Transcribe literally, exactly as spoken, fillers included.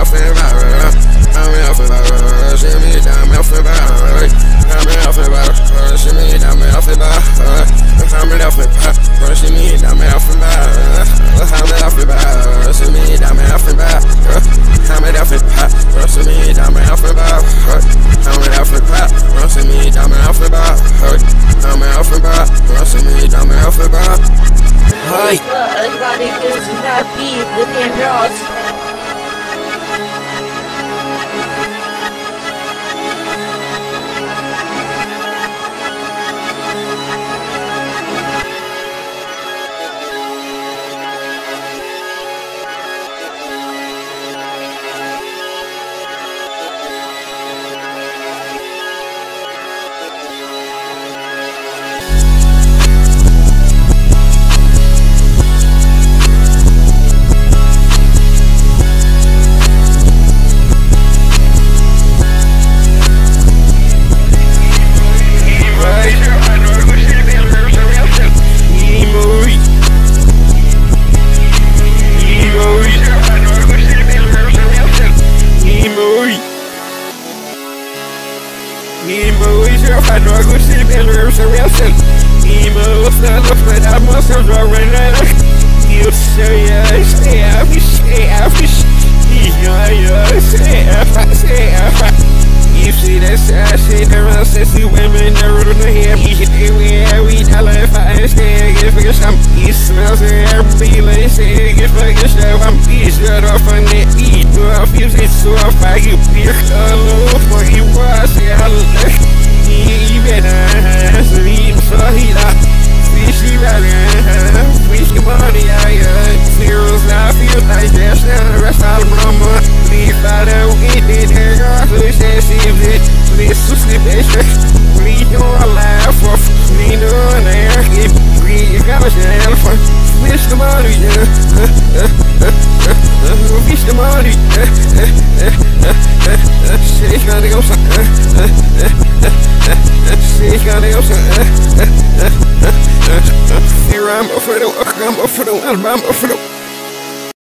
off and ride, I'm off and ride, see me down, off and ride, I'm off and ride, see me down, off and ride, I'm off and ride, see me down, off and ride, I'm off and ride, see me down, off and ride, I'm off and ride, see me down, off and ride, I'm off and ride, see me down, off and ride, I'm off and ride, see me down, off and ride. Everybody feels that beat within rods. I'm a fiddle, I'm a fiddle, I'm a fiddle.